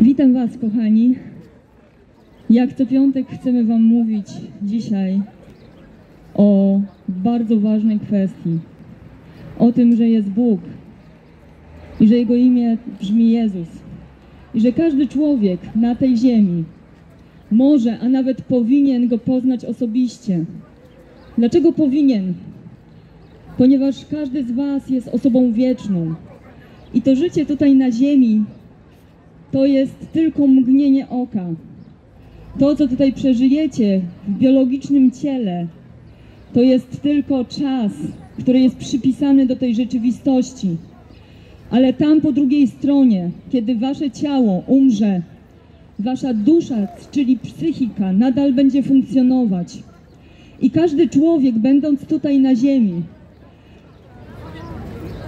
Witam Was, kochani. Jak co piątek chcemy Wam mówić dzisiaj o bardzo ważnej kwestii. O tym, że jest Bóg i że Jego imię brzmi Jezus. I że każdy człowiek na tej ziemi może, a nawet powinien Go poznać osobiście. Dlaczego powinien? Ponieważ każdy z Was jest osobą wieczną. I to życie tutaj na ziemi to jest tylko mgnienie oka. To, co tutaj przeżyjecie w biologicznym ciele, to jest tylko czas, który jest przypisany do tej rzeczywistości. Ale tam po drugiej stronie, kiedy wasze ciało umrze, wasza dusza, czyli psychika, nadal będzie funkcjonować. I każdy człowiek, będąc tutaj na ziemi,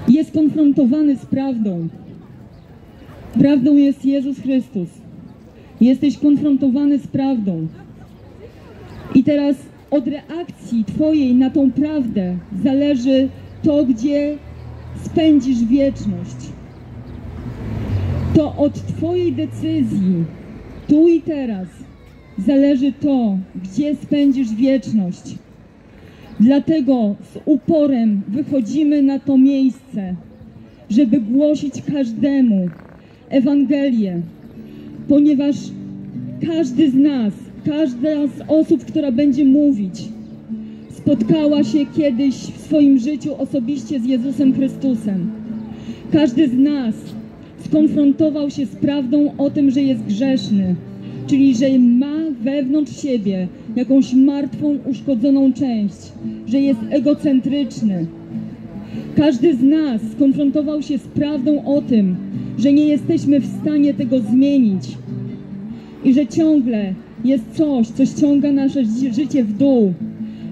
jest konfrontowany z prawdą. Prawdą jest Jezus Chrystus. Jesteś konfrontowany z prawdą. I teraz od reakcji twojej na tą prawdę zależy to, gdzie spędzisz wieczność. To od twojej decyzji, tu i teraz, zależy to, gdzie spędzisz wieczność. Dlatego z uporem wychodzimy na to miejsce, żeby głosić każdemu Ewangelię, ponieważ każdy z nas, każda z osób, która będzie mówić, spotkała się kiedyś w swoim życiu osobiście z Jezusem Chrystusem. Każdy z nas skonfrontował się z prawdą o tym, że jest grzeszny, czyli że ma wewnątrz siebie jakąś martwą, uszkodzoną część, że jest egocentryczny. Każdy z nas skonfrontował się z prawdą o tym, że nie jesteśmy w stanie tego zmienić i że ciągle jest coś, co ściąga nasze życie w dół.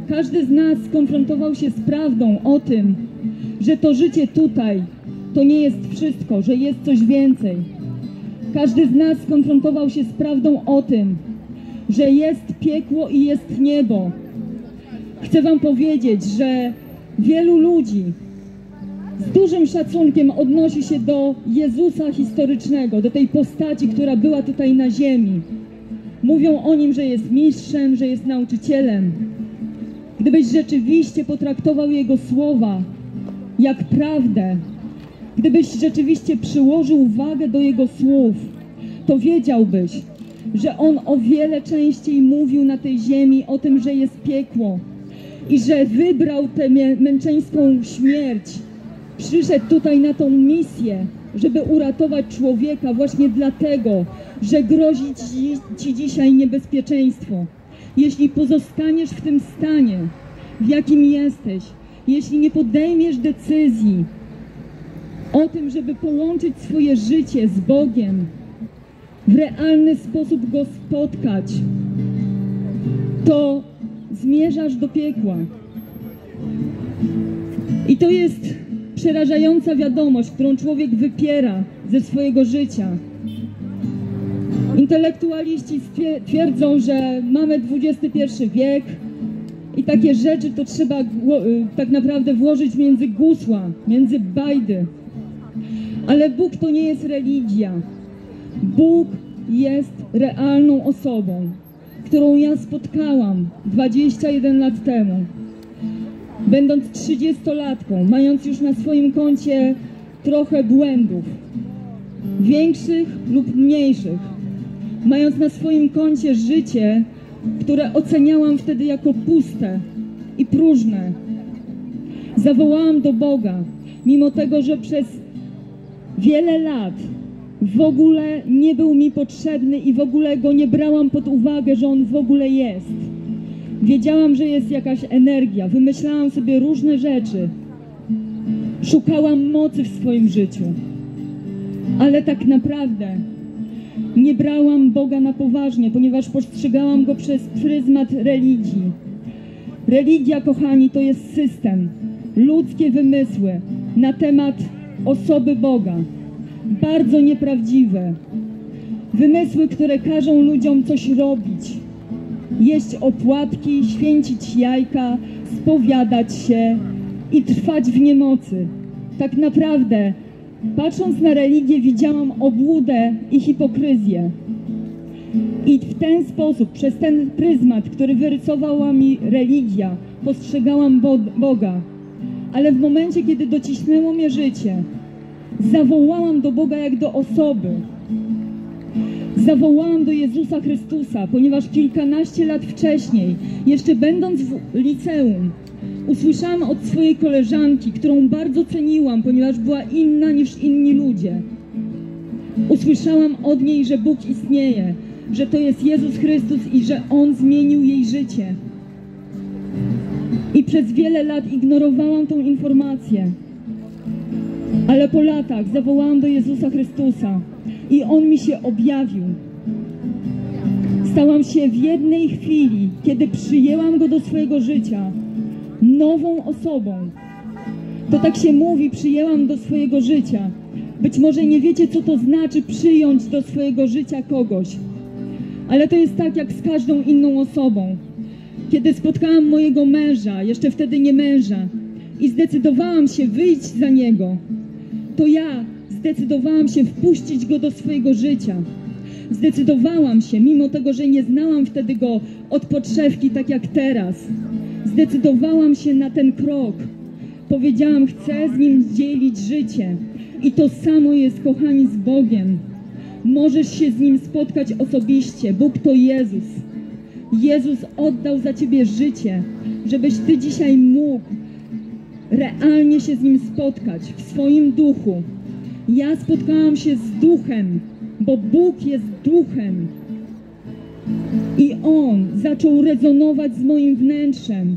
Każdy z nas skonfrontował się z prawdą o tym, że to życie tutaj to nie jest wszystko, że jest coś więcej. Każdy z nas skonfrontował się z prawdą o tym, że jest piekło i jest niebo. Chcę wam powiedzieć, że wielu ludzi z dużym szacunkiem odnosi się do Jezusa historycznego, do tej postaci, która była tutaj na ziemi. Mówią o nim, że jest mistrzem, że jest nauczycielem. Gdybyś rzeczywiście potraktował jego słowa jak prawdę, gdybyś rzeczywiście przyłożył wagę do jego słów, to wiedziałbyś, że on o wiele częściej mówił na tej ziemi o tym, że jest piekło i że wybrał tę męczeńską śmierć. Przyszedł tutaj na tą misję, żeby uratować człowieka właśnie dlatego, że grozi ci dzisiaj niebezpieczeństwo. Jeśli pozostaniesz w tym stanie, w jakim jesteś, jeśli nie podejmiesz decyzji o tym, żeby połączyć swoje życie z Bogiem, w realny sposób Go spotkać, to zmierzasz do piekła. I to jest przerażająca wiadomość, którą człowiek wypiera ze swojego życia. Intelektualiści twierdzą, że mamy XXI wiek i takie rzeczy to trzeba tak naprawdę włożyć między gusła, między bajdy. Ale Bóg to nie jest religia. Bóg jest realną osobą, którą ja spotkałam 21 lat temu. Będąc 30-latką, mając już na swoim koncie trochę błędów, większych lub mniejszych, mając na swoim koncie życie, które oceniałam wtedy jako puste i próżne, zawołałam do Boga, mimo tego, że przez wiele lat w ogóle nie był mi potrzebny i w ogóle go nie brałam pod uwagę, że on w ogóle jest. Wiedziałam, że jest jakaś energia, wymyślałam sobie różne rzeczy, szukałam mocy w swoim życiu, ale tak naprawdę nie brałam Boga na poważnie, ponieważ postrzegałam Go przez pryzmat religii. Religia, kochani, to jest system, ludzkie wymysły na temat osoby Boga, bardzo nieprawdziwe, wymysły, które każą ludziom coś robić. Jeść opłatki, święcić jajka, spowiadać się i trwać w niemocy. Tak naprawdę Patrząc na religię, widziałam obłudę i hipokryzję. I w ten sposób, przez ten pryzmat, który wyrysowała mi religia, postrzegałam Boga. Ale w momencie, kiedy docisnęło mnie życie, zawołałam do Boga jak do osoby. Zawołałam do Jezusa Chrystusa, ponieważ kilkanaście lat wcześniej, jeszcze będąc w liceum, usłyszałam od swojej koleżanki, którą bardzo ceniłam, ponieważ była inna niż inni ludzie. Usłyszałam od niej, że Bóg istnieje, że to jest Jezus Chrystus i że On zmienił jej życie. I przez wiele lat ignorowałam tą informację. Ale po latach zawołałam do Jezusa Chrystusa i On mi się objawił. Stałam się w jednej chwili, kiedy przyjęłam Go do swojego życia, nową osobą. To tak się mówi, przyjęłam do swojego życia. Być może nie wiecie, co to znaczy przyjąć do swojego życia kogoś. Ale to jest tak, jak z każdą inną osobą. Kiedy spotkałam mojego męża, jeszcze wtedy nie męża, i zdecydowałam się wyjść za niego, to ja zdecydowałam się wpuścić go do swojego życia. Zdecydowałam się, mimo tego, że nie znałam wtedy go od podszewki, tak jak teraz. Zdecydowałam się na ten krok. Powiedziałam, chcę z nim dzielić życie. I to samo jest, kochani, z Bogiem. Możesz się z Nim spotkać osobiście. Bóg to Jezus. Jezus oddał za Ciebie życie, żebyś Ty dzisiaj mógł realnie się z Nim spotkać w swoim duchu. Ja spotkałam się z duchem, bo Bóg jest duchem. I On zaczął rezonować z moim wnętrzem,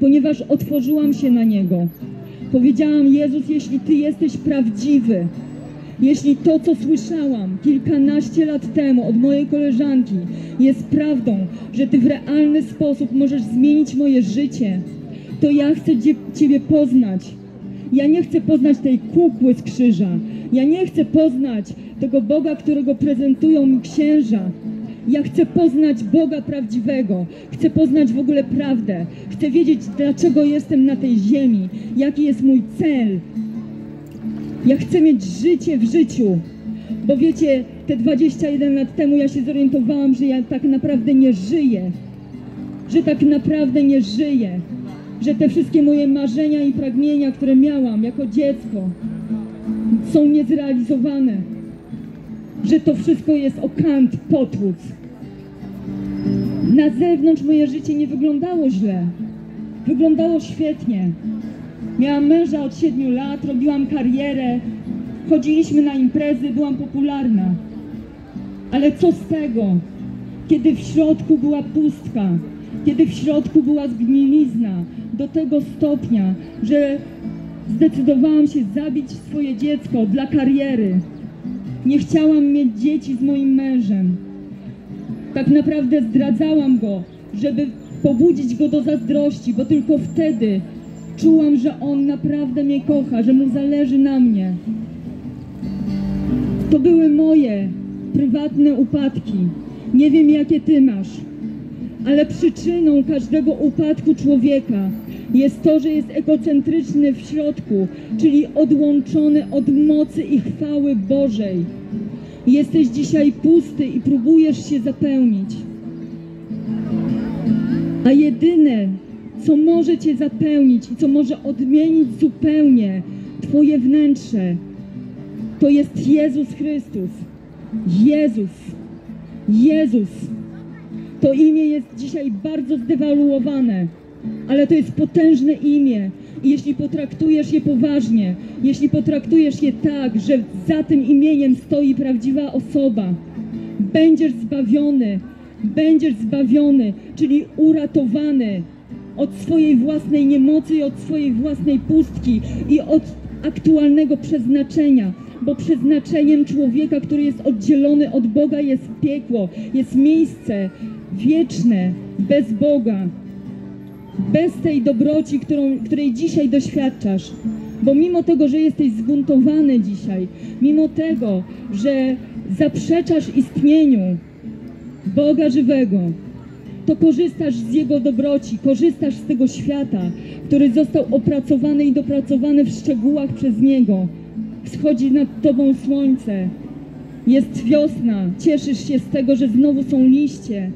ponieważ otworzyłam się na Niego. Powiedziałam, Jezus, jeśli Ty jesteś prawdziwy, jeśli to, co słyszałam kilkanaście lat temu od mojej koleżanki, jest prawdą, że Ty w realny sposób możesz zmienić moje życie, to ja chcę Ciebie poznać. Ja nie chcę poznać tej kukły z krzyża. Ja nie chcę poznać tego Boga, którego prezentują mi księża. Ja chcę poznać Boga prawdziwego, chcę poznać w ogóle prawdę, chcę wiedzieć, dlaczego jestem na tej ziemi, jaki jest mój cel. Ja chcę mieć życie w życiu, bo wiecie, te 21 lat temu ja się zorientowałam, że ja tak naprawdę nie żyję, że te wszystkie moje marzenia i pragnienia, które miałam jako dziecko, są niezrealizowane. Że to wszystko jest okant, potłuc. Na zewnątrz moje życie nie wyglądało źle. Wyglądało świetnie. Miałam męża od 7 lat, robiłam karierę, chodziliśmy na imprezy, byłam popularna. Ale co z tego, kiedy w środku była pustka, kiedy w środku była zgnilizna, do tego stopnia, że zdecydowałam się zabić swoje dziecko dla kariery. Nie chciałam mieć dzieci z moim mężem. Tak naprawdę zdradzałam go, żeby pobudzić go do zazdrości, bo tylko wtedy czułam, że on naprawdę mnie kocha, że mu zależy na mnie. To były moje prywatne upadki. Nie wiem, jakie ty masz, ale przyczyną każdego upadku człowieka jest to, że jest egocentryczny w środku, czyli odłączony od mocy i chwały Bożej. Jesteś dzisiaj pusty i próbujesz się zapełnić. A jedyne, co może cię zapełnić i co może odmienić zupełnie twoje wnętrze, to jest Jezus Chrystus. Jezus. Jezus. To imię jest dzisiaj bardzo zdewaluowane. Ale to jest potężne imię i jeśli potraktujesz je poważnie, jeśli potraktujesz je tak, że za tym imieniem stoi prawdziwa osoba, będziesz zbawiony, czyli uratowany od swojej własnej niemocy i od swojej własnej pustki i od aktualnego przeznaczenia, bo przeznaczeniem człowieka, który jest oddzielony od Boga, jest piekło, jest miejsce wieczne bez Boga. Bez tej dobroci, której dzisiaj doświadczasz, bo mimo tego, że jesteś zbuntowany dzisiaj, mimo tego, że zaprzeczasz istnieniu Boga żywego, to korzystasz z Jego dobroci, korzystasz z tego świata, który został opracowany i dopracowany w szczegółach przez Niego. Wschodzi nad tobą słońce. Jest wiosna. Cieszysz się z tego, że znowu są liście.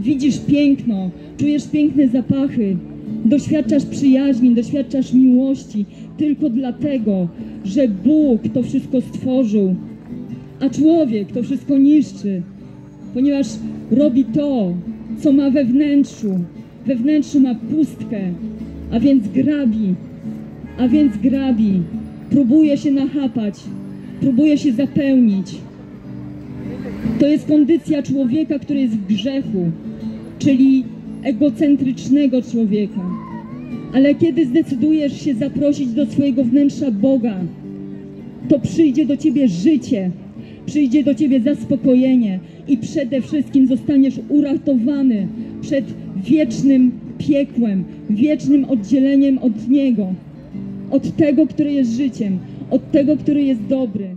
Widzisz piękno. Czujesz piękne zapachy. Doświadczasz przyjaźni, doświadczasz miłości. Tylko dlatego, że Bóg to wszystko stworzył, a człowiek to wszystko niszczy, ponieważ robi to, co ma we wnętrzu. We wnętrzu ma pustkę, a więc grabi. Próbuje się nachapać, próbuje się zapełnić. To jest kondycja człowieka, który jest w grzechu, czyli egocentrycznego człowieka. Ale kiedy zdecydujesz się zaprosić do swojego wnętrza Boga, to przyjdzie do ciebie życie, przyjdzie do ciebie zaspokojenie i przede wszystkim zostaniesz uratowany przed wiecznym piekłem, wiecznym oddzieleniem od Niego, od tego, który jest życiem, od tego, który jest dobry.